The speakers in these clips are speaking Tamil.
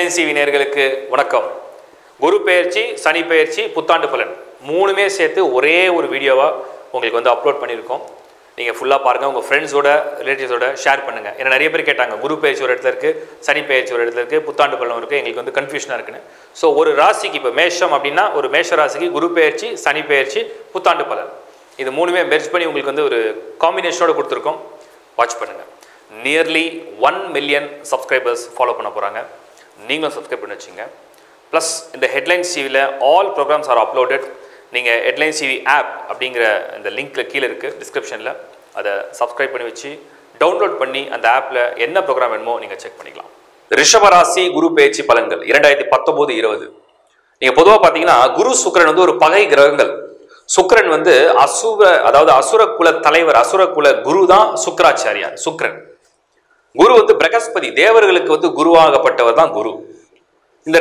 Headline CV நேயர்களுக்கு வணக்கம். குரு பெயர்ச்சி, சனி பெயர்ச்சி, புத்தாண்டு பலன் மூணுமே சேர்த்து ஒரே ஒரு வீடியோவா உங்களுக்கு வந்து அப்லோட் பண்ணியிருக்கோம். நீங்க ஃபுல்லா பாருங்க, உங்க ஃப்ரெண்ட்ஸோட ரிலேட்டிவ்ஸோட ஷேர் பண்ணுங்க. ஏன்னா நிறைய பேர் கேட்டாங்க, குரு பெயர்ச்சி ஒரு இடத்துல இருக்கு, சனி பெயர்ச்சி ஒரு இடத்துல இருக்கு, புத்தாண்டு பலன் இருக்கு, எங்களுக்கு வந்து கன்ஃபியூஷனா இருக்குன்னு. ஸோ ஒரு ராசிக்கு இப்போ மேஷம் அப்படின்னா ஒரு மேஷ ராசிக்கு குரு பெயர்ச்சி, சனி பெயர்ச்சி, புத்தாண்டு பலன் இது மூணுமே மெர்ஜ் பண்ணி உங்களுக்கு வந்து ஒரு காம்பினேஷனோட கொடுத்துருக்கோம். வாட்ச் பண்ணுங்க. நியர்லி 1 million சப்ஸ்கிரைபர்ஸ் ஃபாலோ பண்ண போகிறாங்க. நீங்களும் சப்ஸ்கிரைப் பண்ணி வச்சுங்க. ப்ளஸ் இந்த ஹெட்லைன் சிவியில் ஆல் ப்ரோக்ராம்ஸ் ஆர் அப்லோடட். நீங்கள் ஹெட்லைன் சிவி ஆப் அப்படிங்கிற இந்த லிங்க்கில் கீழே இருக்குது டிஸ்கிரிப்ஷனில், அதை சப்ஸ்கிரைப் பண்ணி வச்சு டவுன்லோட் பண்ணி அந்த ஆப்பில் என்ன ப்ரோக்ராம் வேணுமோ நீங்கள் செக் பண்ணிக்கலாம். ரிஷபராசி குரு பெயர்ச்சி பலன்கள் 2019-20. நீங்கள் பொதுவாக பார்த்தீங்கன்னா குரு சுக்கிரன் வந்து ஒரு பகை கிரகங்கள். சுக்கிரன் வந்து அசுர குல தலைவர், அசுர குல குரு தான் சுக்கராச்சாரியார். சுக்கிரன் குரு வந்து பிரகஸ்பதி தேவர்களுக்கு வந்து குருவாகப்பட்டவர் தான் குரு. இந்த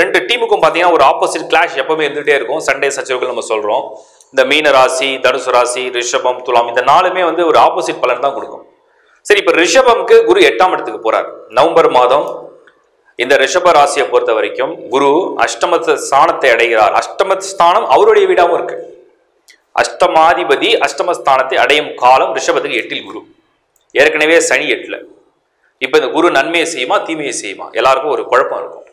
ரெண்டு டீமுக்கும் பார்த்தீங்கன்னா ஒரு ஆப்போசிட் கிளாஷ் எப்பவுமே இருந்துகிட்டே இருக்கும். சண்டே சச்சரவுகள் நம்ம சொல்கிறோம். இந்த மீன ராசி, தனுசு ராசி, ரிஷபம், துலாம் இந்த நாலுமே வந்து ஒரு ஆப்போசிட் பலன் தான் கொடுக்கும். சரி, இப்போ ரிஷபம்க்கு குரு 8ஆம் இடத்துக்கு போகிறார் நவம்பர் மாதம். இந்த ரிஷப ராசியை பொறுத்த வரைக்கும் குரு அஷ்டமத்து ஸ்தானத்தை அடைகிறார். அஷ்டமத்து ஸ்தானம் அவருடைய வீடாகவும் இருக்கு. அஷ்டமாதிபதி அஷ்டமஸ்தானத்தை அடையும் காலம் ரிஷபத்துக்கு 8இல் குரு. ஏற்கனவே சனி 8ல். இப்போ இந்த குரு நன்மையை செய்யுமா தீமையை செய்யுமா எல்லாருக்கும் ஒரு குழப்பம் இருக்கும்.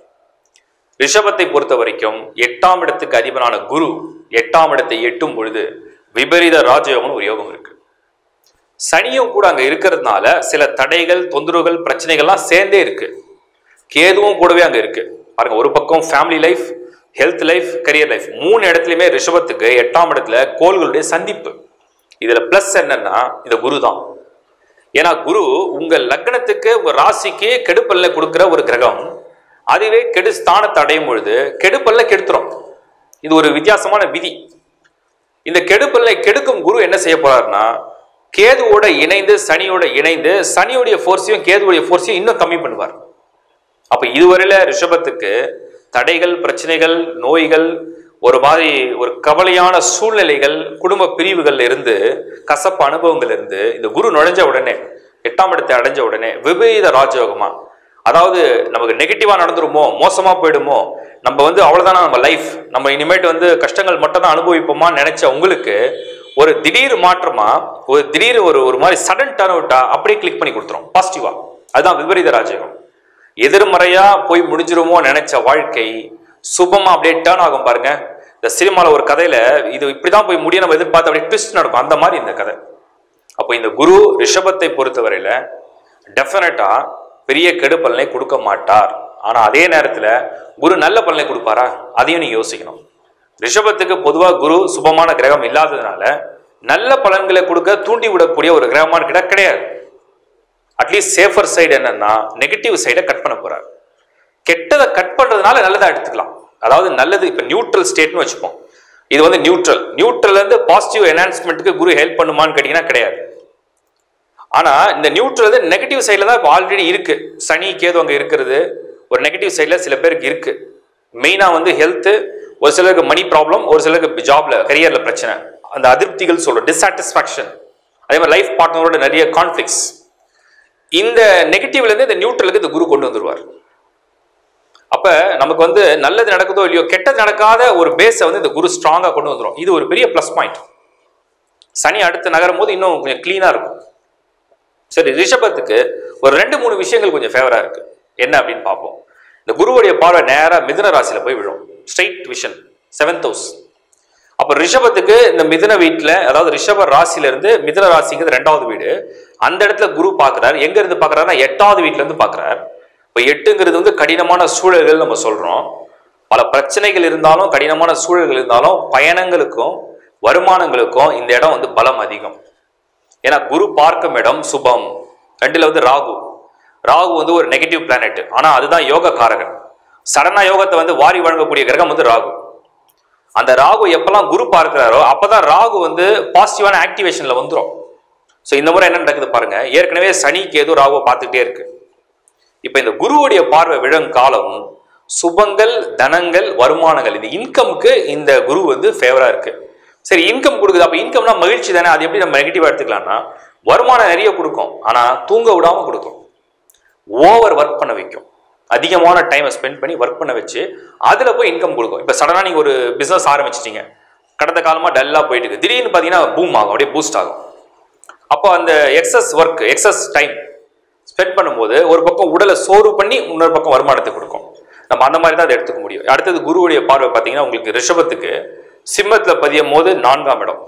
ரிஷபத்தை பொறுத்த வரைக்கும் 8ஆம் இடத்துக்கு அதிபனான குரு 8ஆம் இடத்தை எட்டும் பொழுது விபரீத ராஜயோகம்னு ஒரு யோகம் இருக்கு. சனியும் கூட அங்கே இருக்கிறதுனால சில தடைகள், தொந்தரவுகள், பிரச்சனைகள்லாம் சேர்ந்தே இருக்கு. கேதுவும் கூடவே அங்கே இருக்கு பாருங்க. ஒரு பக்கம் family life, health life, career life மூணு இடத்துலையுமே ரிஷபத்துக்கு 8ஆம் இடத்துல கோள்களுடைய சந்திப்பு. இதில் ப்ளஸ் என்னன்னா இந்த குரு தான். ஏன்னா குரு உங்கள் லக்னத்துக்கு உங்கள் ராசிக்கு கெடுப்பல்ல கொடுக்குற ஒரு கிரகம். அதுவே கெடுஸ்தானத்தை அடையும் பொழுது கெடுப்பல்ல கெடுத்துரும். இது ஒரு வித்தியாசமான விதி. இந்த கெடுப்பல்லை கெடுக்கும் குரு என்ன செய்ய போறாருன்னா கேதுவோட இணைந்து சனியோட இணைந்து சனியுடைய ஃபோர்ஸையும் கேதுவுடைய ஃபோர்ஸையும் இன்னும் கம்மி பண்ணுவார். அப்போ இதுவரையில ரிஷபத்துக்கு தடைகள், பிரச்சனைகள், நோய்கள், ஒரு மாதிரி ஒரு கவலையான சூழ்நிலைகள், குடும்ப பிரிவுகள்ல இருந்து, கசப்பு அனுபவங்கள் இருந்து இந்த குரு நுழைஞ்ச உடனே 8ஆம் இடத்தை அடைஞ்ச உடனே விபரீத ராஜயோகமா, அதாவது நமக்கு நெகட்டிவா நடந்துருமோ, மோசமா போயிடுமோ, நம்ம வந்து அவ்வளவுதானா நம்ம லைஃப், நம்ம இனிமேட்டு வந்து கஷ்டங்கள் மட்டும் தான் அனுபவிப்போமான்னு நினைச்ச உங்களுக்கு ஒரு திடீர் மாற்றமா, ஒரு திடீர் ஒரு மாதிரி சடன் டர்ன் அவுட்டா அப்படியே கிளிக் பண்ணி கொடுத்துரும் பாசிட்டிவா. அதுதான் விபரீத ராஜயோகம். எதிர்மறையா போய் முடிஞ்சிருமோ நினைச்ச வாழ்க்கை சுபமா அப்படியே டர்ன் ஆகும் பாருங்க. இந்த சினிமாவில் ஒரு கதையில இது இப்படிதான் போய் முடிய நம்ம எதிர்பார்த்து அப்படியே ட்விஸ்ட் நடக்கும், அந்த மாதிரி இந்த கதை. அப்போ இந்த குரு ரிஷபத்தை பொறுத்தவரையில டெஃபினட்டா பெரிய கெடு பலனை கொடுக்க மாட்டார். ஆனா அதே நேரத்துல குரு நல்ல பலனை கொடுப்பாரா, அதையும் நீங்க யோசிக்கணும். ரிஷபத்துக்கு பொதுவா குரு சுபமான கிரகம் இல்லாததுனால நல்ல பலன்களை கொடுக்க தூண்டி விடக்கூடிய ஒரு கிரகமான கிட்ட கிடையாது. அட்லீஸ்ட் சேஃபர் சைடு என்னன்னா நெகட்டிவ் சைடை கட் பண்ண போறாரு. கெட்டதை கட் பண்றதுனால நல்லதா எடுத்துக்கலாம். அதாவது நல்லது இப்போ நியூட்ரல் ஸ்டேட்னு வச்சுப்போம். இது வந்து நியூட்ரல்லேருந்து பாசிட்டிவ் என்ஹான்ஸ்மெண்ட்டுக்கு குரு ஹெல்ப் பண்ணுமான்னு கேட்டிங்கன்னா கிடையாது. ஆனால் இந்த நியூட்ரல் நெகட்டிவ் சைடில் தான் இப்போ ஆல்ரெடி இருக்குது. சனி கேது அங்கே இருக்கிறது ஒரு நெகட்டிவ் சைடில் சில பேருக்கு இருக்குது. மெயினாக வந்து ஹெல்த்து, ஒரு சிலருக்கு மணி ப்ராப்ளம், ஒரு சிலருக்கு ஜாப்ல கரியரில் பிரச்சனை, அந்த அதிருப்திகள் சொல்கிறோம், டிஸாட்டிஸ்ஃபேக்ஷன், அதே மாதிரி லைஃப் பார்ட்னரோட நிறைய கான்ஃப்ளிக்ட்ஸ். இந்த நெகட்டிவ்லேருந்து இந்த நியூட்ரலுக்கு இந்த குரு கொண்டு வந்துடுவார். அப்போ நமக்கு வந்து நல்லது நடக்குதோ இல்லையோ கெட்டது நடக்காத ஒரு பேஸை வந்து இந்த குரு ஸ்ட்ராங்காக கொண்டு வந்துடும். இது ஒரு பெரிய ப்ளஸ் பாயிண்ட். சனி அடுத்து நகரும் போது இன்னும் கொஞ்சம் க்ளீனாக இருக்கும். சரி, ரிஷபத்துக்கு ஒரு 2-3 விஷயங்கள் கொஞ்சம் ஃபேவராக இருக்குது. என்ன அப்படின்னு பார்ப்போம். இந்த குருவுடைய பார்வை நேராக மிதுன ராசியில் போய் விழும். Straight vision 7th house. அப்போ ரிஷபத்துக்கு இந்த மிதுன வீட்டில், அதாவது ரிஷப ராசியிலேருந்து மிதுன ராசிங்கிறது 2வது வீடு. அந்த இடத்துல குரு பார்க்குறாரு. எங்கேருந்து பார்க்குறாருன்னா 8வது வீட்டிலேருந்து பார்க்குறாரு. இப்போ 8ங்கிறது வந்து கடினமான சூழல்கள் நம்ம சொல்கிறோம். பல பிரச்சனைகள் இருந்தாலும், கடினமான சூழல்கள் இருந்தாலும் பயணங்களுக்கும் வருமானங்களுக்கும் இந்த இடம் வந்து பலம் அதிகம். ஏன்னா குரு பார்க்கும் இடம் சுபம். 2ல் வந்து ராகு வந்து ஒரு நெகட்டிவ் பிளானெட். ஆனால் அதுதான் யோக காரகன். சடனாக யோகத்தை வந்து வாரி வழங்கக்கூடிய கிரகம் வந்து ராகு. அந்த ராகு எப்பெல்லாம் குரு பார்க்கிறாரோ அப்போ தான் ராகு வந்து பாசிட்டிவான ஆக்டிவேஷனில் வந்துடும். ஸோ இந்த முறை என்ன நடக்குது பாருங்கள். ஏற்கனவே சனிக்கு ஏதோ ராகுவை பார்த்துக்கிட்டே இருக்கு. இப்போ இந்த குருவுடைய பார்வை விழும் காலம் சுபங்கள், தனங்கள், வருமானங்கள், இந்த இன்கம்க்கு இந்த குரு வந்து ஃபேவரா இருக்கு. சரி, இன்கம் கொடுக்குது. அப்போ இன்கம்னா மகிழ்ச்சி தானே, அது எப்படி நம்ம நெகட்டிவா எடுத்துக்கலாம்னா வருமானம் நிறைய கொடுக்கும், ஆனால் தூங்க விடாம கொடுக்கும், ஓவர் ஒர்க் பண்ண வைக்கும். அதிகமான டைம் ஸ்பெண்ட் பண்ணி வர்க் பண்ண வெச்சு அதுல போய் இன்கம் கொடுக்கும். இப்போ சடனா நீங்க ஒரு பிசினஸ் ஆரம்பிச்சிட்டீங்க. கடந்த காலமா டல்லா போயிட்டு இருக்கு. திடீர்னு பாத்தீங்கன்னா பூம் ஆகும், அப்படியே பூஸ்ட் ஆகும். அப்போ அந்த excess work, excess time spend பண்ணும்போது ஒரு பக்கம் உடலை சோர்வு பண்ணி இன்னொரு பக்கம் வருமானத்தை கொடுக்கும். நம்ம அந்த மாதிரி தான் அதை எடுத்துக்க முடியும். அடுத்தது குருவுடைய பார்வை பார்த்தீங்கன்னா உங்களுக்கு ரிஷபத்துக்கு சிம்மத்தில் பதியும் போது 4ஆம் இடம்.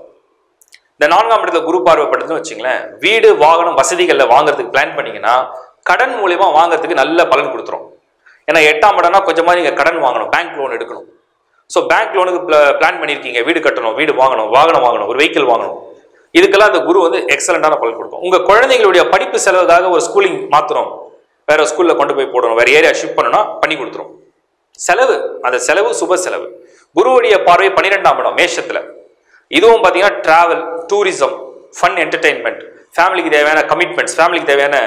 இந்த 4ஆம் இடத்துல குரு பார்வை படுத்துன்னு வச்சிங்களேன், வீடு வாகனம் வசதிகளில் வாங்குறதுக்கு பிளான் பண்ணிங்கன்னா கடன் மூலயமா வாங்குறதுக்கு நல்ல பலன் கொடுத்துரும். ஏன்னா 8ஆம் இடம்னா கொஞ்சமாக நீங்கள் கடன் வாங்கணும், பேங்க் லோன் எடுக்கணும். ஸோ பேங்க் லோனுக்கு பிளான் பண்ணியிருக்கீங்க, வீடு கட்டணும், வீடு வாங்கணும், வாகனம் வாங்கணும், ஒரு வெஹிக்கிள் வாங்கணும். இதுக்கெல்லாம் அந்த குரு வந்து எக்ஸலண்டான பலன் கொடுக்கும். உங்கள் குழந்தைங்களுடைய படிப்பு செலவுக்காக ஒரு ஸ்கூலிங் மாத்திரம் வேற ஸ்கூலில் கொண்டு போய் போடணும், வேற ஏரியா ஷிஃப்ட் பண்ணணும்னா பண்ணி கொடுத்துரும். செலவு, அந்த செலவு சுப செலவு. குருவுடைய பார்வை 12ஆம் இடம் மேஷத்தில். இதுவும் பார்த்தீங்கன்னா டிராவல், டூரிசம், ஃபன், என்டர்டெயின்மெண்ட், ஃபேமிலிக்கு தேவையான கமிட்மெண்ட்ஸ், ஃபேமிலிக்கு தேவையான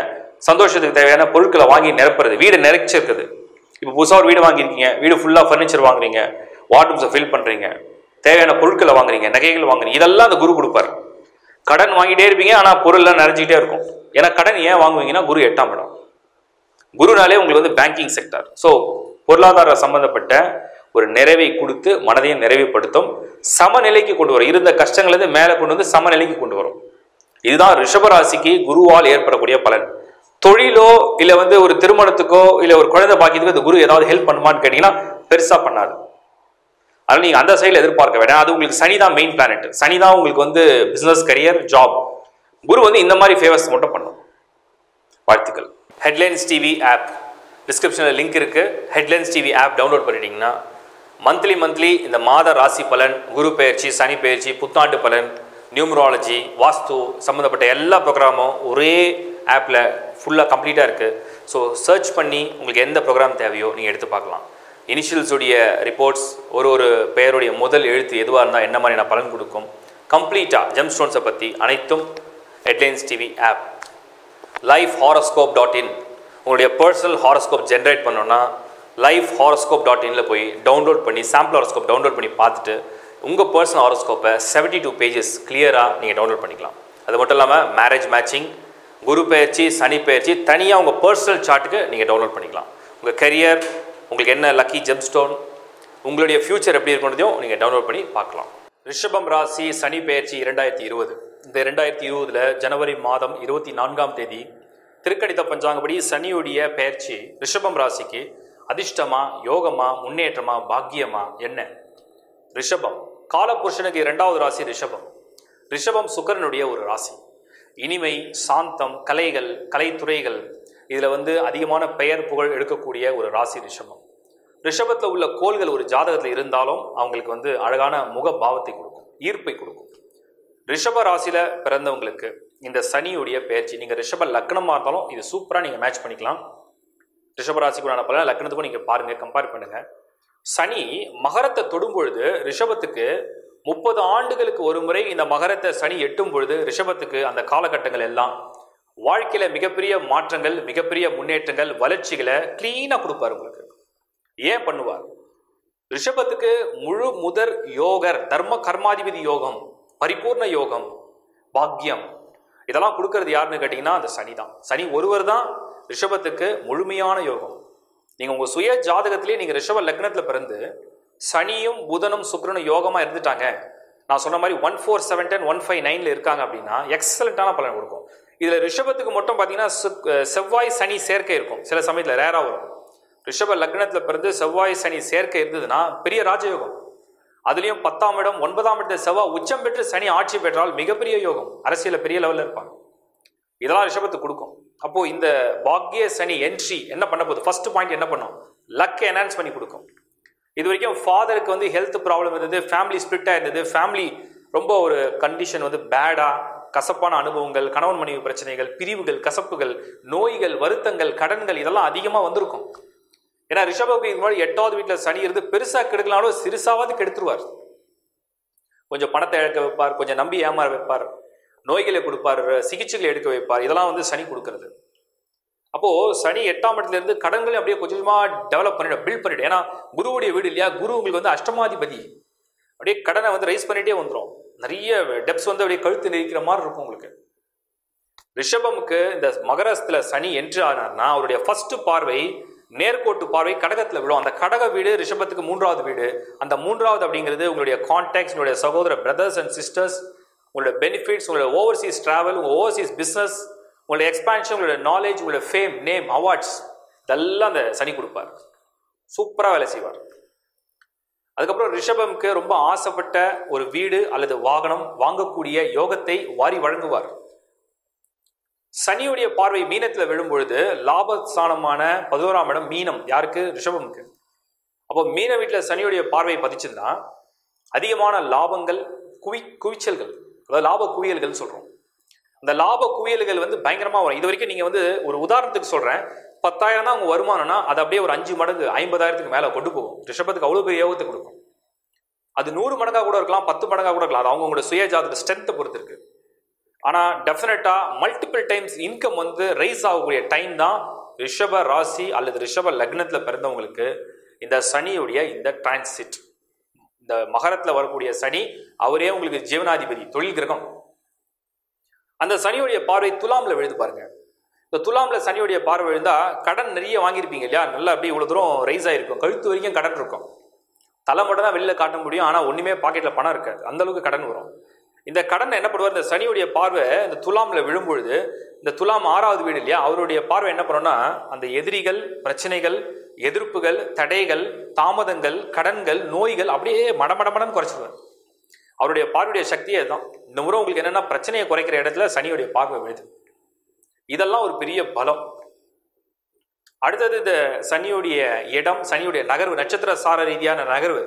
சந்தோஷத்துக்கு தேவையான பொருட்களை வாங்கி நிரப்புறது, வீடு நிரச்சிருக்குது. இப்போ புதுசாக ஒரு வீடு வாங்கியிருக்கீங்க, வீடு ஃபுல்லாக ஃபர்னிச்சர் வாங்குறீங்க, வார்ட்ரூப்ஸை ஃபில் பண்ணுறீங்க, தேவையான பொருட்களை வாங்குறீங்க, நகைகள் வாங்குறீங்க, இதெல்லாம் அந்த குரு கொடுப்பார். கடன் வாங்கிட்டே இருப்பீங்க, ஆனால் பொருள்லாம் நிறைஞ்சிக்கிட்டே இருக்கும். ஏன்னா கடன் ஏன் வாங்குவீங்கன்னா குரு 8ஆம் இடம். குருனாலே உங்களுக்கு வந்து பேங்கிங் செக்டர். ஸோ பொருளாதார சம்பந்தப்பட்ட ஒரு நிறைவை கொடுத்து மனதையும் நிறைவுப்படுத்தும், சமநிலைக்கு கொண்டு வரும், இருந்த கஷ்டங்களது மேலே கொண்டு வந்து சமநிலைக்கு கொண்டு வரும். இதுதான் ரிஷபராசிக்கு குருவால் ஏற்படக்கூடிய பலன். தொழிலோ இல்லை வந்து ஒரு திருமணத்துக்கோ இல்லை ஒரு குழந்தை பாக்கியத்துக்கோ இந்த குரு ஏதாவது ஹெல்ப் பண்ணுமான்னு கேட்டிங்கன்னா பெருசாக பண்ணாது. அதனால் நீங்கள் அந்த சைடில் எதிர்பார்க்க வேண்டாம். அது உங்களுக்கு சனி தான் மெயின் பிளானட். சனி தான் உங்களுக்கு வந்து பிஸ்னஸ், கரியர், ஜாப். குரு வந்து இந்த மாதிரி ஃபேவர்ஸ் மட்டும் பண்ணும். வாழ்த்துக்கள். ஹெட்லைன்ஸ் டிவி ஆப் டிஸ்கிரிப்ஷனில் லிங்க் இருக்குது. ஹெட்லைன்ஸ் டிவி ஆப் டவுன்லோட் பண்ணிட்டீங்கன்னா மந்த்லி இந்த மாத ராசி பலன், குரு பெயர்ச்சி, சனி பெயர்ச்சி, புத்தாண்டு பலன், நியூமராலஜி, வாஸ்து சம்மந்தப்பட்ட எல்லா ப்ரோக்ராமும் ஒரே ஆப்பில் ஃபுல்லாக கம்ப்ளீட்டாக இருக்குது. ஸோ சர்ச் பண்ணி உங்களுக்கு எந்த ப்ரோக்ராம் தேவையோ நீங்கள் எடுத்து பார்க்கலாம். இனிஷியல்ஸுடைய ரிப்போர்ட்ஸ், ஒரு பெயருடைய முதல் எழுத்து எதுவாக இருந்தால் என்ன மாதிரியான பலன் கொடுக்கும், கம்ப்ளீட்டாக ஜெம் ஸ்டோன்ஸை பற்றி அனைத்தும் ஹெட்லைன்ஸ் டிவி ஆப். lifehoroscope.in உங்களுடைய பர்சனல் ஹாரோஸ்கோப் ஜென்ரேட் பண்ணோன்னா lifehoroscope.in போய் டவுன்லோட் பண்ணி சாம்பிள் ஹாரோஸ்கோப் டவுன்லோட் பண்ணி பார்த்துட்டு உங்கள் பர்சனல் ஹாரோஸ்கோப்பை 72 pages கிளியராக நீங்கள் டவுன்லோட் பண்ணிக்கலாம். அது மட்டும் இல்லாமல் மேரேஜ் மேட்சிங், குரு பெயர்ச்சி, சனி பெயர்ச்சி தனியாக உங்கள் பர்சனல் சார்ட்டுக்கு நீங்கள் டவுன்லோட் பண்ணிக்கலாம். உங்கள் கரியர், உங்களுக்கு என்ன லக்கி ஜெம்ஸ்டோன், உங்களுடைய ஃப்யூச்சர் எப்படி இருக்குன்றதையும் நீங்கள் டவுன்லோட் பண்ணி பார்க்கலாம். ரிஷபம் ராசி சனி பெயர்ச்சி 2020. இந்த 2020 ஜனவரி மாதம் 24ஆம் தேதி திருக்கணித பஞ்சாங்கப்படி சனியுடைய பெயர்ச்சி ரிஷபம் ராசிக்கு அதிர்ஷ்டமா, யோகமா, முன்னேற்றமா, பாக்கியமா என்ன? ரிஷபம் காலபுருஷனுக்கு 2ஆவது ராசி ரிஷபம். ரிஷபம் சுக்கிரனுடைய ஒரு ராசி. இனிமை, சாந்தம், கலைகள், கலைத்துறைகள் இதில் வந்து அதிகமான பெயர் புகழ் எடுக்கக்கூடிய ஒரு ராசி ரிஷபம். ரிஷபத்தில் உள்ள கோள்கள் ஒரு ஜாதகத்தில் இருந்தாலும் அவங்களுக்கு வந்து அழகான முக பாவத்தை கொடுக்கும், ஈர்ப்பை கொடுக்கும். ரிஷப ராசியில் பிறந்தவங்களுக்கு இந்த சனியுடைய பெயர்ச்சி, நீங்கள் ரிஷப லக்னமாக இருந்தாலும் இது சூப்பராக நீங்கள் மேட்ச் பண்ணிக்கலாம். ரிஷபராசிக்குள்ளான பலன் லக்னத்துக்கும் நீங்கள் பாருங்கள், கம்பேர் பண்ணுங்கள். சனி மகரத்தை தொடும்பொழுது ரிஷபத்துக்கு 30 ஆண்டுகளுக்கு ஒரு முறை இந்த மகரத்தை சனி எட்டும் பொழுது ரிஷபத்துக்கு அந்த காலகட்டங்கள் எல்லாம் வாழ்க்கையில் மிகப்பெரிய மாற்றங்கள், மிகப்பெரிய முன்னேற்றங்கள், வளர்ச்சிகளை கிளீனாக கொடுப்பார். உங்களுக்கு ஏன் பண்ணுவார்? ரிஷபத்துக்கு முழு முதற் யோகர், தர்ம கர்மாதிபதி யோகம், பரிபூர்ண யோகம், பாக்கியம் இதெல்லாம் கொடுக்கறது யாருன்னு கேட்டிங்கன்னா அந்த சனி தான். சனி ஒருவர் தான் ரிஷபத்துக்கு முழுமையான யோகம். நீங்கள் உங்கள் சுய ஜாதகத்திலே நீங்கள் ரிஷப லக்னத்தில் பிறந்து சனியும் புதனும் சுக்கிரனும் யோகமாக இருந்துட்டாங்க, நான் சொன்ன மாதிரி 147 10 159 இருக்காங்க அப்படின்னா எக்ஸலண்ட்டான பலன் கொடுக்கும். இதில் ரிஷபத்துக்கு மட்டும் பார்த்தீங்கன்னா செவ்வாய் சனி சேர்க்கை இருக்கும். சில சமயத்தில் ரேராக வரும். ரிஷப லக்னத்தில் பிறந்து செவ்வாய் சனி சேர்க்கை இருந்ததுன்னா பெரிய ராஜயோகம். அதுலேயும் 10ஆம் இடம் 9ஆம் இடத்துல செவ்வாய் உச்சம் பெற்று சனி ஆட்சி பெற்றால் மிகப்பெரிய யோகம், அரசியலில் பெரிய லெவலில் இருப்பாங்க. இதெல்லாம் ரிஷபத்துக்கு கொடுக்கும். அப்போது இந்த பாக்ய சனி என்ட்ரி என்ன பண்ண போகுது? ஃபர்ஸ்ட் பாயிண்ட் என்ன பண்ணும்? லக்கை என்ஹான்ஸ் பண்ணி கொடுக்கும். இது வரைக்கும் ஃபாதருக்கு வந்து ஹெல்த் ப்ராப்ளம் இருந்தது, ஃபேமிலி ஸ்பிளிட்டாக இருந்தது, ஃபேமிலி ரொம்ப ஒரு கண்டிஷன் வந்து பேடாக, கசப்பான அனுபவங்கள், கணவன் மனைவி பிரச்சனைகள், பிரிவுகள், கசப்புகள், நோய்கள், வருத்தங்கள், கடன்கள் இதெல்லாம் அதிகமாக வந்திருக்கும். ஏன்னா ரிஷபக்கு இது மாதிரி 8ஆவது வீட்டில் சனி இருந்து பெருசாக கெடுக்கலாலும் சிறுசாவது கெடுத்துருவார். கொஞ்சம் பணத்தை இழக்க வைப்பார், கொஞ்சம் நம்பி ஏமாற வைப்பார், நோய்களை கொடுப்பார், சிகிச்சைகளை எடுக்க வைப்பார். இதெல்லாம் வந்து சனி கொடுக்கறது. அப்போது சனி 8ஆம் இடத்துலேருந்து கடன்களையும் அப்படியே கொஞ்சம் கொஞ்சமாக டெவலப் பண்ணிவிடும், பில்ட் பண்ணிவிடும். ஏன்னா குருவுடைய வீடு இல்லையா, குரு உங்களுக்கு வந்து அஷ்டமாதிபதி, அப்படியே கடனை வந்து ரைஸ் பண்ணிகிட்டே வந்துடும். நிறைய டெப்ஸ் வந்து அப்படியே கழுத்து நெரிக்கிற மாதிரி இருக்கும் உங்களுக்கு. ரிஷபமுக்கு இந்த மகரத்தில் சனி என்ட்ரி ஆனார்னா அவருடைய ஃபர்ஸ்ட் பார்வை நேர்கோட்டு பார்வை கடகத்தில் விழும். அந்த கடக வீடு ரிஷபத்துக்கு மூன்றாவது வீடு. அந்த மூன்றாவது அப்படிங்கிறது உங்களுடைய கான்டாக்ட்ஸ், உங்களுடைய சகோதர பிரதர்ஸ் அண்ட் சிஸ்டர்ஸ், உங்களுடைய பெனிஃபிட்ஸ், உங்களுடைய ஓவர்சீஸ் ட்ராவல், உங்கள் ஓவர்சீஸ் பிஸ்னஸ், உங்களுடைய எக்ஸ்பான்ஷன், உங்களுடைய நாலேஜ், உங்களுடைய ஃபேம், நேம், அவார்ட்ஸ், இதெல்லாம் அந்த சனி கொடுப்பார். சூப்பராக வேலை செய்வார். அதுக்கப்புறம் ரிஷபம்க்கு ரொம்ப ஆசைப்பட்ட ஒரு வீடு அல்லது வாகனம் வாங்கக்கூடிய யோகத்தை வாரி வழங்குவார். சனியுடைய பார்வை மீனத்தில் விழும்பொழுது லாபஸ்தானமான 11ஆம் இடம் மீனம் யாருக்கு? ரிஷபம்க்கு. அப்போ மீன வீட்டில் சனியுடைய பார்வை பதிச்சுன்னா அதிகமான லாபங்கள், குவிச்சல்கள், அதாவது லாப குவியல்கள் சொல்கிறோம். அந்த லாப குவியல்கள் பயங்கரமாக வரும். இது வரைக்கும் நீங்கள் ஒரு உதாரணத்துக்கு சொல்கிறேன், 10,000 தான் உங்கள் வருமானம்னா அது அப்படியே ஒரு 5 மடங்கு 50,000க்கு மேலே கொண்டு போகும். ரிஷபத்துக்கு அவ்வளோ பெரிய யோகத்தை கொடுக்கும். அது 100 மடங்காக கூட இருக்கலாம், 10 மடங்காக கூட இருக்கலாம். அது அவங்களோட சுயஜாதக ஸ்ட்ரென்த்தை பொறுத்து இருக்குது. ஆனால் டெஃபினட்டாக மல்டிபிள் டைம்ஸ் இன்கம் ரைஸ் ஆகக்கூடிய டைம் தான் ரிஷப ராசி அல்லது ரிஷப லக்னத்தில் பிறந்தவங்களுக்கு இந்த சனியுடைய இந்த டிரான்சிட். இந்த மகரத்தில் வரக்கூடிய சனி அவரே உங்களுக்கு ஜீவனாதிபதி, தொழில் கிரகம். அந்த சனியுடைய பார்வை துலாமில் விழுந்து பாருங்க. இந்த துலாமில் சனியுடைய பார்வை விழுந்தால் கடன் நிறைய வாங்கியிருப்பீங்க இல்லையா? நல்லா அப்படியே இவ்வளோ தூரம் ரைஸ் ஆகிருக்கும், கழுத்து வரைக்கும் கடன் இருக்கும். தலை மட்டும் தான் வெளியில் காட்ட முடியும், ஆனால் ஒன்றுமே பாக்கெட்டில் பணம் இருக்காது, அந்தளவுக்கு கடன் வரும். இந்த கடன் என்ன பண்ணுவார்? இந்த சனியுடைய பார்வை இந்த துலாமில் விழும்பொழுது, இந்த துலாம் 6ஆவது வீடு இல்லையா, அவருடைய பார்வை என்ன பண்ணோன்னா அந்த எதிரிகள், பிரச்சனைகள், எதிர்ப்புகள், தடைகள், தாமதங்கள், கடன்கள், நோய்கள் அப்படியே மடமடமடம் குறைச்சிடுவார். அவருடைய பார்வையுடைய சக்தியே அதுதான். இந்த முறை உங்களுக்கு என்னென்னா பிரச்சனையை குறைக்கிற இடத்துல சனியுடைய பார்வை விழுது. இதெல்லாம் ஒரு பெரிய பலம். அடுத்தது இந்த சனியுடைய இடம், சனியுடைய நகர்வு, நட்சத்திர சார ரீதியான நகர்வு,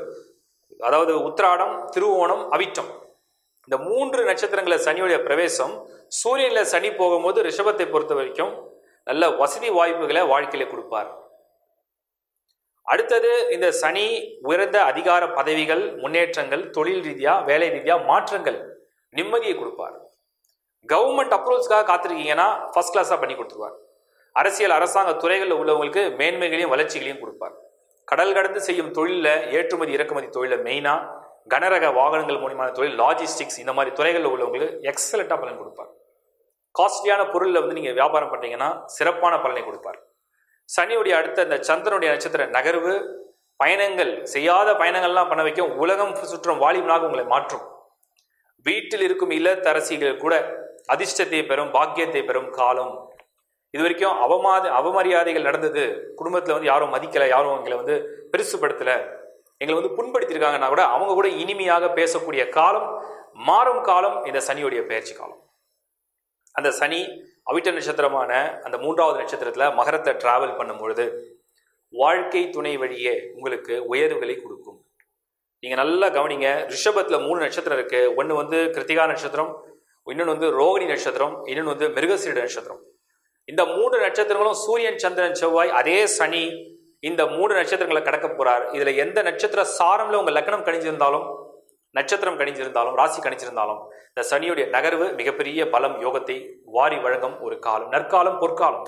அதாவது உத்திராடம், திருவோணம், அவிட்டம், இந்த 3 நட்சத்திரங்களை சனியுடைய பிரவேசம். சூரியனில் சனி போகும்போது ரிஷபத்தை பொறுத்த வரைக்கும் நல்ல வசதி வாய்ப்புகளை வாழ்க்கையில கொடுப்பார். அடுத்தது இந்த சனி உயர்ந்த அதிகார பதவிகள், முன்னேற்றங்கள், தொழில் ரீதியாக, வேலை ரீதியாக மாற்றங்கள், நிம்மதியை கொடுப்பார். கவர்மெண்ட் அப்ரூவல்ஸ்க்காக காத்திருக்கீங்கன்னா ஃபர்ஸ்ட் கிளாஸாக பண்ணி கொடுத்துருவார். அரசியல், அரசாங்க துறைகளில் உள்ளவங்களுக்கு மேன்மைகளையும் வளர்ச்சிகளையும் கொடுப்பார். கடல் கடந்து செய்யும் தொழிலில், ஏற்றுமதி இறக்குமதி தொழிலில், மெயினாக கனரக வாகனங்கள் மூலியமான தொழில், லாஜிஸ்டிக்ஸ், இந்த மாதிரி துறைகளில் உள்ளவங்களுக்கு எக்ஸலண்ட்டாக பலன் கொடுப்பார். காஸ்ட்லியான பொருளில் நீங்கள் வியாபாரம் பண்ணிங்கன்னா சிறப்பான பலனை கொடுப்பார். சனியுடைய அடுத்த இந்த சந்திரனுடைய நட்சத்திர நகர்வு பயணங்கள், செய்யாத பயணங்கள்லாம் பண்ண வைக்கும். உலகம் சுற்றும் வாலிபனாக உங்களை மாற்றும். வீட்டில் இருக்கும் இல்லத்தரசிகள் கூட அதிர்ஷ்டத்தை பெறும், பாக்கியத்தை பெறும் காலம். இது வரைக்கும் அவமரியாதைகள் நடந்தது, குடும்பத்தில் யாரும் மதிக்கலை, யாரும் எங்களை பெருசுப்படுத்தலை, எங்களை புண்படுத்தியிருக்காங்கன்னா கூட அவங்க கூட இனிமையாக பேசக்கூடிய காலம், மாறும் காலம் இந்த சனியுடைய பயிற்சி காலம். அந்த சனி அவிட்ட நட்சத்திரமான அந்த 3ஆவது நட்சத்திரத்தில் மகரத்தை டிராவல் பண்ணும்பொழுது வாழ்க்கை துணை வழியே உங்களுக்கு உயர்வுகளை கொடுக்கும். நீங்கள் நல்லா கவனிங்க. ரிஷபத்தில் 3 நட்சத்திரம் இருக்குது. ஒன்று கிருத்திகா நட்சத்திரம், இன்னொன்று ரோகிணி நட்சத்திரம், இன்னொன்று மிருகசீட நட்சத்திரம். இந்த 3 நட்சத்திரங்களும் சூரியன், சந்திரன், செவ்வாய், அதே சனி இந்த 3 நட்சத்திரங்களை கடக்க போகிறார். இதில் எந்த நட்சத்திர சாரமில் உங்கள் லக்னம் கணிஞ்சிருந்தாலும், நட்சத்திரம் கணிஞ்சிருந்தாலும், ராசி கணிஞ்சிருந்தாலும் இந்த சனியுடைய நகர்வு மிகப்பெரிய பலம், யோகத்தை வாரி வழங்கும் ஒரு காலம், நற்காலம், பொற்காலம்.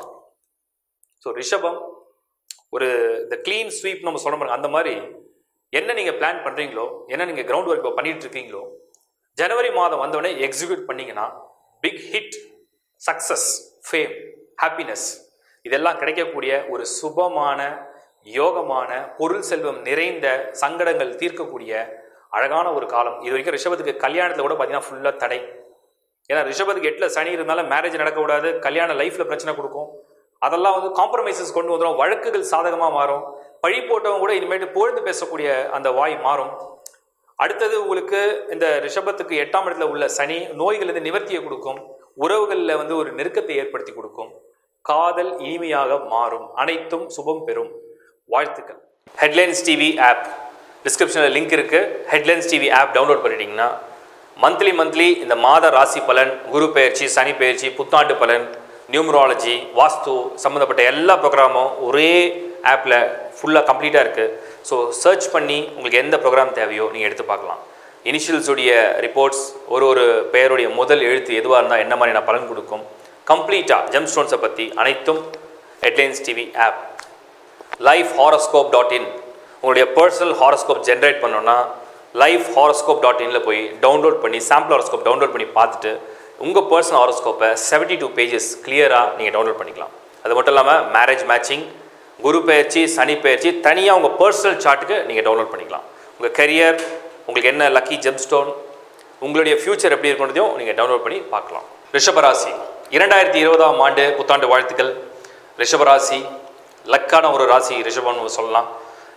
ஸோ ரிஷபம் ஒரு இந்த கிளீன் ஸ்வீப் நம்ம சொல்ல முடியும். அந்த மாதிரி என்ன நீங்கள் பிளான் பண்ணுறீங்களோ, என்ன நீங்கள் கிரவுண்ட் ஒர்க் பண்ணிகிட்டு இருக்கீங்களோ, ஜனவரி மாதம் வந்தோடனே எக்ஸிக்யூட் பண்ணிங்கன்னா big hit, success, fame, happiness இதெல்லாம் கிடைக்கக்கூடிய ஒரு சுபமான, யோகமான, பொருள் செல்வம் நிறைந்த, சங்கடங்கள் தீர்க்கக்கூடிய அழகான ஒரு காலம். இது வரைக்கும் ரிஷபத்துக்கு கல்யாணத்தில் கூட பார்த்தீங்கன்னா ஃபுல்லாக தடை. ஏன்னா ரிஷபத்துக்கு 8ல் சனி இருந்தாலும் மேரேஜ் நடக்கக்கூடாது, கல்யாண லைஃப்பில் பிரச்சனை கொடுக்கும். அதெல்லாம் காம்ப்ரமைசஸ் கொண்டு வந்துடும், வழக்குகள் சாதகமாக மாறும், பழி போட்டவங்க கூட இனிமேட்டு பொழுது பேசக்கூடிய அந்த வாய் மாறும். அடுத்தது உங்களுக்கு இந்த ரிஷபத்துக்கு 8ஆம் இடத்துல உள்ள சனி நோய்களிலிருந்து நிவர்த்தியை கொடுக்கும், உறவுகளில் ஒரு நெருக்கத்தை ஏற்படுத்தி கொடுக்கும், காதல் இனிமையாக மாறும், அனைத்தும் சுபம் பெறும். வாழ்த்துக்கள். ஹெட்லைன்ஸ் டிவி ஆப் டிஸ்கிரிப்ஷனில் லிங்க் இருக்குது. ஹெட்லைன்ஸ் டிவி ஆப் டவுன்லோட் பண்ணிட்டீங்கன்னா மந்த்லி இந்த மாத ராசி பலன், குரு பெயர்ச்சி, சனி பெயர்ச்சி, புத்தாண்டு பலன், நியூமராலஜி, வாஸ்து சம்மந்தப்பட்ட எல்லா ப்ரோக்ராமும் ஒரே ஆப்பில் ஃபுல்லாக கம்ப்ளீட்டாக இருக்குது. ஸோ சர்ச் பண்ணி உங்களுக்கு எந்த ப்ரோக்ராம் தேவையோ நீங்கள் எடுத்து பார்க்கலாம். இனிஷியல்ஸுடைய ரிப்போர்ட்ஸ், ஒரு பெயருடைய முதல் எழுத்து எதுவாக இருந்தால் என்ன மாதிரியான பலன் கொடுக்கும், கம்ப்ளீட்டாக ஜெம் ஸ்டோன்ஸை பற்றி அனைத்தும் ஹெட்லைன்ஸ் டிவி ஆப். lifehoroscope.in உங்களுடைய பர்சனல் ஹாரோஸ்கோப் ஜென்ரேட் பண்ணோன்னா lifehoroscope.in போய் டவுன்லோட் பண்ணி சாம்பிள் ஹாரோஸ்கோப் டவுன்லோட் பண்ணி பார்த்துட்டு உங்கள் பர்சனல் ஹாரோஸ்கோப்பை 72 பேஜஸ் கிளியராக நீங்கள் டவுன்லோட் பண்ணிக்கலாம். அது மட்டும் இல்லாமல் marriage matching, Guru Peyarchi, Sani Peyarchi, Taniya unga personal chart ku neenga download panikalam. Unga career, ungalku enna lucky gemstone, ungalde future eppadi irukondradhum neenga download panni paakalam. Rishabam Rasi 2020 ஆம் ஆண்டு புத்தாண்டு வாழ்த்துக்கள். Rishabam Rasi லக்கான ஒரு ராசி ரிஷபம்னு சொல்லலாம்.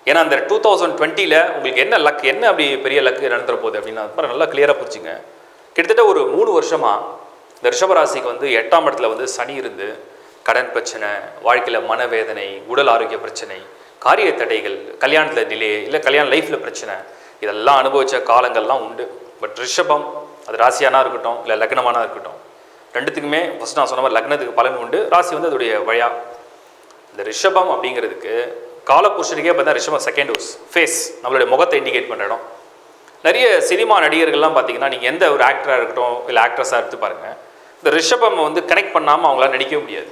ஏன்னா அந்த 2020 ல உங்களுக்கு என்ன லக் என்ன அப்படி பெரிய லக் நடந்துற போகுது அப்படினா நல்லா கிளியரா புரிஞ்சுங்க. கிட்டத்தட்ட ஒரு 3 வருஷமா இந்த ரிஷபம் ராசிக்கு வந்து 8 ஆம் இடத்துல வந்து சனி இருந்து கடன் பிரச்சனை, வாழ்க்கையில மனவேதனை, உடல் ஆரோக்கிய பிரச்சனை, காரிய தடைகள், கல்யாணத்துல டிலே, இல்ல கல்யாண லைஃப்ல பிரச்சனை இதெல்லாம் அனுபவிச்ச காலங்கள்லாம் உண்டு. பட் ரிஷபம் அது ராசியானா இருக்கட்டும் இல்ல லக்னமானா இருக்கட்டும் ரெண்டுத்துக்குமே ஃபர்ஸ்ட் நான் சொன்ன மாதிரி லக்னத்துக்கு பலன் உண்டு, ராசி வந்து அதோட வழியா. The Rishabam அப்படிங்கிறதுக்கு கால புருஷனுக்கே பார்த்தா ரிஷபம் செகண்ட் ஹவுஸ் ஃபேஸ் நம்மளுடைய முகத்தை இண்டிகேட் பண்ணுறோம். நிறைய சினிமா நடிகர்கள்லாம் பார்த்தீங்கன்னா நீங்கள் எந்த ஒரு ஆக்டராக இருக்கட்டும் இல்லை ஆக்ட்ரஸாக எடுத்து பாருங்கள், இந்த ரிஷபம் வந்து கனெக்ட் பண்ணாமல் அவங்களால நடிக்க முடியாது.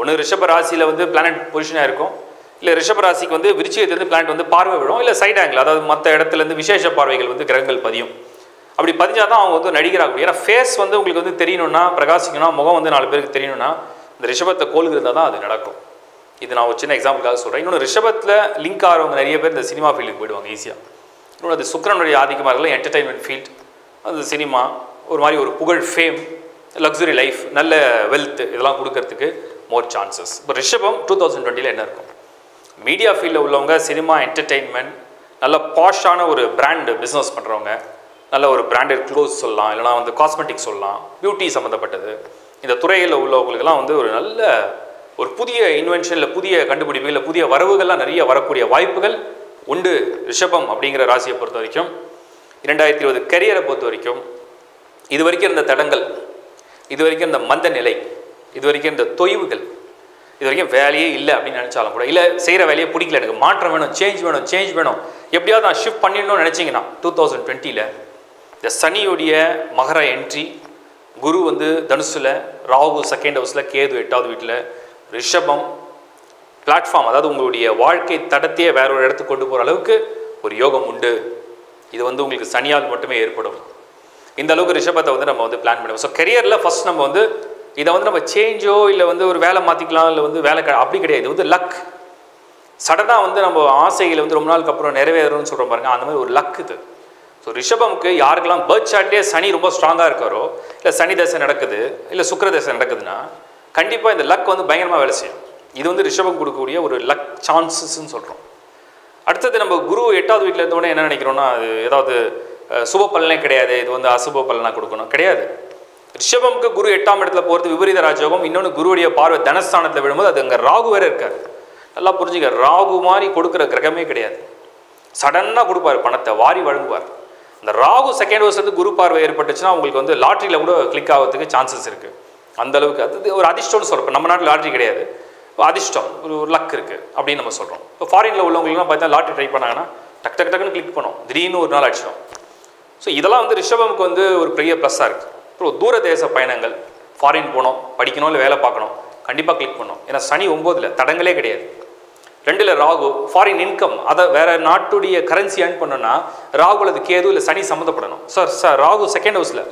ஒன்று ரிஷப ராசியில் வந்து பிளானட் பொசிஷனாக இருக்கும், இல்லை ரிஷப ராசிக்கு வந்து விருச்சிகத்துலேருந்து பிளானட் வந்து பார்வை விடும், இல்லை சைட் ஆங்கிள் அதாவது மற்ற இடத்துலேருந்து விசேஷ பார்வைகள் வந்து கிரகங்கள் பதியும். அப்படி பதிஞ்சால் தான் அவங்க வந்து நடிகராக முடியும். ஏன்னா ஃபேஸ் வந்து உங்களுக்கு வந்து தெரியணும்னா பிரகாசிக்கணும்னா முகம் வந்து 4 பேருக்கு தெரியணும்னா இந்த ரிஷபத்தை கோல்கிருந்தால் தான் அது நடக்கும். இது நான் ஒரு சின்ன எக்ஸாம்பிளுக்காக சொல்கிறேன். இன்னொன்று ரிஷபத்தில் லிங்க் ஆகிறவங்க நிறைய பேர் இந்த சினிமா ஃபீல்டுக்கு போயிடுவாங்க ஈஸியாக. இன்னொன்று அது சுக்கிரனுடைய ஆதிக்கமாக இருக்கலாம், என்டர்டைன்மெண்ட் ஃபீல்டு, அது சினிமா ஒரு மாதிரி ஒரு புகழ் ஃபேம் லக்ஸுரி லைஃப் நல்ல வெல்த் இதெல்லாம் கொடுக்கறதுக்கு மோர் சான்சஸ். இப்போ ரிஷபம் 2020 என்ன இருக்கும், மீடியா ஃபீல்டில் உள்ளவங்க சினிமா என்டர்டெயின்மெண்ட் நல்ல பாஷான ஒரு பிராண்டு பிஸ்னஸ் பண்ணுறவங்க, நல்ல ஒரு பிராண்டட் க்ளோத்ஸ் சொல்லலாம், இல்லைனா வந்து காஸ்மெட்டிக்ஸ் சொல்லலாம், பியூட்டி சம்மந்தப்பட்டது இந்த துறையில் உள்ளவங்களுக்கெல்லாம் வந்து ஒரு நல்ல ஒரு புதிய இன்வென்ஷனில் புதிய கண்டுபிடிப்புகளில் புதிய வரவுகள்லாம் நிறைய வரக்கூடிய வாய்ப்புகள் உண்டு ரிஷபம் அப்படிங்கிற ராசியை பொறுத்த வரைக்கும். 2020 கரியரை பொறுத்த வரைக்கும் இது வரைக்கும் இருந்த தடங்கள், இது வரைக்கும் இந்த மந்த நிலை, இது வரைக்கும் இந்த தொய்வுகள், இது வரைக்கும் வேலையே இல்லை அப்படின்னு நினச்சாலும் கூட இல்லை செய்கிற வேலையை பிடிக்கல எனக்கு மாற்றம் வேணும் சேஞ்ச் வேணும் எப்படியாவது நான் ஷிஃப்ட் பண்ணிடணும்னு நினச்சிங்கன்னா 2020 இந்த சனியுடைய மகர என்ட்ரி, குரு வந்து தனுசில், ராகு செகண்ட் ஹவுஸில், கேது 8வது வீட்டில், ரிஷபம் பிளாட்ஃபார்ம் அதாவது உங்களுடைய வாழ்க்கை தடத்தையே வேற ஒரு இடத்துக்கு கொண்டு போகிற அளவுக்கு ஒரு யோகம் உண்டு. இது வந்து உங்களுக்கு சனியால் மட்டுமே ஏற்படும். இந்த அளவுக்கு ரிஷபத்தை வந்து நம்ம வந்து பிளான் பண்ணுவோம். ஸோ கெரியரில் ஃபஸ்ட் நம்ம வந்து இதை வந்து நம்ம சேஞ்சோ இல்லை வந்து ஒரு வேலை மாற்றிக்கலாம் இல்லை வந்து வேலை அப்படி கிடையாது. இது வந்து லக், சடனாக வந்து நம்ம ஆசைகளை வந்து ரொம்ப நாளுக்கு அப்புறம் நிறைவேறணும்னு சொல்கிற பாருங்க, அந்த மாதிரி ஒரு லக் இது. ஸோ ரிஷபமுக்கு யாருக்கெல்லாம் பர்த் சார்ட்லேயே சனி ரொம்ப ஸ்ட்ராங்காக இருக்காரோ இல்லை சனி தசை நடக்குது இல்லை சுக்கிர தசை நடக்குதுன்னா கண்டிப்பாக இந்த லக் வந்து பயங்கரமாக வேலை செய்யும். இது வந்து ரிஷபம் கொடுக்கக்கூடிய ஒரு லக் சான்சஸ்ன்னு சொல்கிறோம். அடுத்தது நம்ம குரு 8வது வீட்டில் இருந்தோடனே என்ன நினைக்கிறோன்னா அது ஏதாவது சுப பலனே கிடையாது, இது வந்து அசுப பலனாக கொடுக்கணும் கிடையாது. ரிஷபமுக்கு குரு 8ஆம் இடத்துல போகிறது விபரீத ராஜயோகம், இன்னொன்று குருவுடைய பார்வை தனஸ்தானத்தில் விழும்போது அது அங்கே ராகு வேறு இருக்காது. நல்லா புரிஞ்சுக்க, ராகு மாதிரி கொடுக்குற கிரகமே கிடையாது, சடனாக கொடுப்பார், பணத்தை வாரி வழங்குவார். இந்த ராகு செகண்ட் ஹவுஸ் வந்து குரு பார்வை ஏற்பட்டுச்சுன்னா உங்களுக்கு வந்து லாட்ரியில் கூட கிளிக் ஆகிறதுக்கு சான்சஸ் இருக்குது. அந்தளவுக்கு அது ஒரு அதிர்ஷ்டம்னு சொல்கிறோம். நம்ம நாட்டில் லாட்ரி கிடையாது, அதிர்ஷ்டம் ஒரு லக் இருக்குது அப்படின்னு நம்ம சொல்கிறோம். இப்போ ஃபாரினில் உள்ளவங்களுக்குலாம் பார்த்தா லாட்ரி ட்ரை பண்ணாங்கன்னா டக்குன்னு கிளிக் பண்ணோம், திடீர்னு ஒரு நாள் அடிச்சிடும். ஸோ இதெல்லாம் வந்து ரிஷபமுக்கு வந்து ஒரு பெரிய ப்ளஸ்ஸாக இருக்குது. அப்புறம் தூர தேச பயணங்கள், ஃபாரின் போனோம், படிக்கணும் இல்லை வேலை பார்க்கணும், கண்டிப்பாக கிளிக் பண்ணோம். ஏன்னா சனி 9ல் தடங்களே கிடையாது, 2ல் ராகு, ஃபாரின் இன்கம் அதை வேறு நாட்டுடைய கரன்சி ஏர்ன் பண்ணோன்னா ராகுல அதுக்கு கேது இல்லை சனி சம்மந்தப்படணும். சார் ராகு செகண்ட் ஹவுஸில்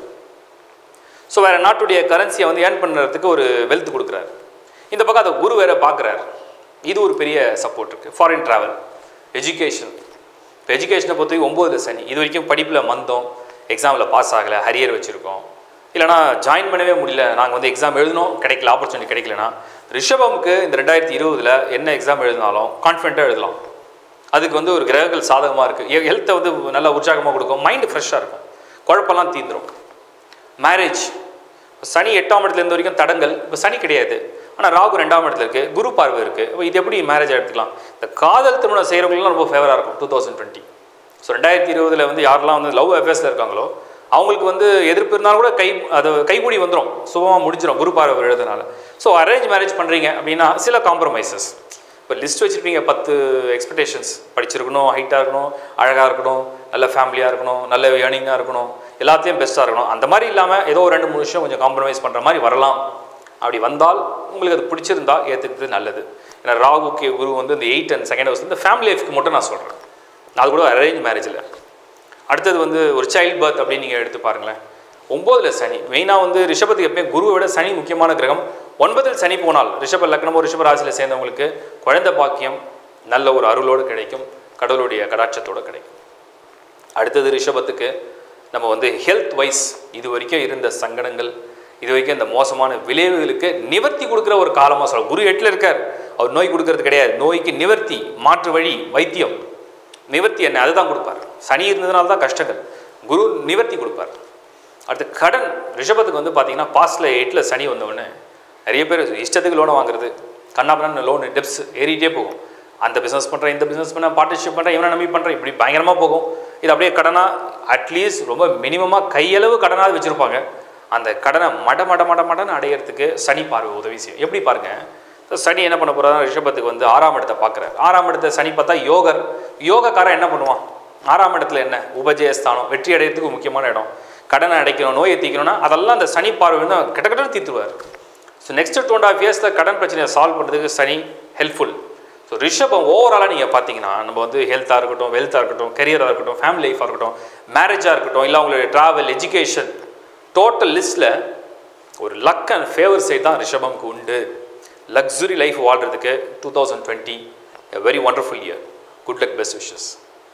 ஸோ வேறு நாட்டுடைய கரன்சியை வந்து ஏர்ன் பண்ணுறதுக்கு ஒரு வெல்த் கொடுக்குறாரு. இந்த பக்கம் அதை குரு வேறு பார்க்குறாரு, இது ஒரு பெரிய சப்போர்ட் இருக்குது. ஃபாரின் ட்ராவல், எஜுகேஷன், இப்போ எஜுகேஷனை பொறுத்தவரைக்கும் 9ல் சனி, இது வரைக்கும் படிப்பில் மந்தம், எக்ஸாமில் பாஸ் ஆகலை, ஹரியர் வச்சுருக்கோம், இல்லைனா ஜாயின் பண்ணவே முடியல, நாங்கள் வந்து எக்ஸாம் எழுதினோம் கிடைக்கல, ஆப்பர்ச்சுனிட்டி கிடைக்கலனா ரிஷபமுக்கு இந்த 2020 என்ன எக்ஸாம் எழுதினாலும் கான்ஃபிடென்ட்டாக எழுதலாம். அதுக்கு வந்து ஒரு கிரகங்கள் சாதகமாக இருக்குது, ஹெல்த்தை வந்து நல்லா உற்சாகமாக கொடுக்கும், மைண்டு ஃப்ரெஷ்ஷாக இருக்கும், குழப்பெல்லாம் தீந்துடும். மேரேஜ் சனி 8ஆம் இடத்துல இருந்த வரைக்கும் தடங்கள், இப்போ சனி கிடையாது ஆனால் ராகு 2ஆம் இடத்துல இருக்குது, குரு பார்வை இருக்குது, இப்போ இது எப்படி மேரேஜாக எடுத்துக்கலாம். இந்த காதல் திருமணம் செய்கிறவங்களுக்குலாம் ரொம்ப ஃபேவராக இருக்கும் 2020. ஸோ 2020 வந்து யாரெல்லாம் வந்து லவ் அஃபேர்ஸில் இருக்காங்களோ அவங்களுக்கு வந்து எதிர்ப்பு இருந்தாலும் கூட அது கைகூடி வந்துடும், சுபமாக முடிஞ்சிடும் குரு பார்வை எழுதுனால. ஸோ அரேஞ்ச் மேரேஜ் பண்ணுறீங்க அப்படின்னா சில காம்ப்ரமைசஸ், இப்போ லிஸ்ட் வச்சுருப்பீங்க 10 எக்ஸ்பெக்டேஷன்ஸ், படிச்சிருக்கணும், ஹைட்டாக இருக்கணும், அழகாக இருக்கணும், நல்ல ஃபேமிலியாக இருக்கணும், நல்ல ஏர்னிங்காக இருக்கணும், எல்லாத்தையும் பெஸ்ட்டாக இருக்கணும். அந்த மாதிரி இல்லாமல் ஏதோ 2-3 விஷயம் கொஞ்சம் காம்ப்ரமைஸ் பண்ணுற மாதிரி வரலாம். அப்படி வந்தால் உங்களுக்கு அது பிடிச்சிருந்தால் ஏற்றுக்கிறது நல்லது. ஏன்னா ராகுக்கு குரு வந்து இந்த 8 and செகண்ட் ஹவுஸ் இந்த ஃபேமிலி லைஃப்க்கு மட்டும் நான் சொல்கிறேன், அது கூட அரேஞ்ச் மேரேஜில். அடுத்தது வந்து ஒரு சைல்டு பர்த் அப்படின்னு நீங்கள் எடுத்து பாருங்களேன், 9ல் சனி, மெயினாக வந்து ரிஷபத்துக்கு எப்பயுமே குருவை விட சனி முக்கியமான கிரகம். ஒன்பதில் சனி போனால் ரிஷப லக்னமோ ரிஷப ராசியில் சேர்ந்தவங்களுக்கு குழந்தை பாக்கியம் நல்ல ஒரு அருளோடு கிடைக்கும், கடவுளுடைய கடாட்சத்தோடு கிடைக்கும். அடுத்தது ரிஷபத்துக்கு நம்ம வந்து ஹெல்த் வைஸ் இது வரைக்கும் இருந்த சங்கடங்கள், இது வரைக்கும் இந்த மோசமான விளைவுகளுக்கு நிவர்த்தி கொடுக்குற ஒரு காலமாக சொல்லலாம். குரு எட்டில் இருக்கார், அவர் நோய் கொடுக்கறது கிடையாது, நோய்க்கு நிவர்த்தி மாற்று வழி வைத்தியம் நிவர்த்தி என்ன அதுதான் கொடுப்பார். சனி இருந்ததுனால தான் கஷ்டங்கள், குரு நிவர்த்தி கொடுப்பார். அடுத்து கடன் ரிஷபத்துக்கு வந்து பார்த்திங்கன்னா பாஸ்டில் எட்டில் சனி வந்தவுடனே நிறைய பேர் இஷ்டத்துக்கு லோனை வாங்குறது, கண்ணாப்பண்ணு லோனு டெப்ஸ் ஏறிட்டே போகும். அந்த பிஸ்னஸ் பண்ணுறேன், இந்த பிஸ்னஸ் பண்ண, பார்ட்னர்ஷிப் பண்ணுறேன், இவனை நம்பி பண்ணுறேன், இப்படி பயங்கரமாக போகும். இது அப்படியே கடனாக அட்லீஸ்ட் ரொம்ப மினிமமாக கையளவு கடனாக வச்சுருப்பாங்க. அந்த கடனை மட மட மட மடன்னு அடையிறதுக்கு சனி பார்வை உதவி செய்யும். எப்படி பாருங்க, சனி என்ன பண்ண போகிறதா ரிஷபத்துக்கு வந்து ஆறாம் இடத்தை பார்க்குறாரு. ஆறாம் இடத்தை சனி பார்த்தா யோகர், யோகக்காரன் என்ன பண்ணுவான், ஆறாம் இடத்துல என்ன உபஜயஸ்தானம், வெற்றி அடையிறதுக்கு முக்கியமான இடம், கடனை அடைக்கணும், நோயை தீக்கணும்னா அதெல்லாம் அந்த சனி பார்வை தான் கிட்ட கிட்ட தீர்த்துவார். ஸோ நெக்ஸ்ட் 2.5 இயர்ஸில் கடன் பிரச்சனையை சால்வ் பண்ணுறதுக்கு சனி ஹெல்ப்ஃபுல். ஸோ ரிஷபம் ஓவராலாக நீங்கள் பார்த்தீங்கன்னா நம்ம வந்து ஹெல்த்தாக இருக்கட்டும், வெல்த்தாக இருக்கட்டும், கரியராக இருக்கட்டும், ஃபேமிலி லைஃபாக இருக்கட்டும், மேரேஜாக இருக்கட்டும், இல்லை அவங்களுடைய ட்ராவல், எஜுகேஷன், டோட்டல் லிஸ்ட்டில் ஒரு லக் அண்ட் ஃபேவர் சைட் தான் ரிஷபம்க்கு உண்டு. லக்ஸுரி லைஃப் வாழ்கிறதுக்கு 2020 very wonderful year. Good luck, best wishes.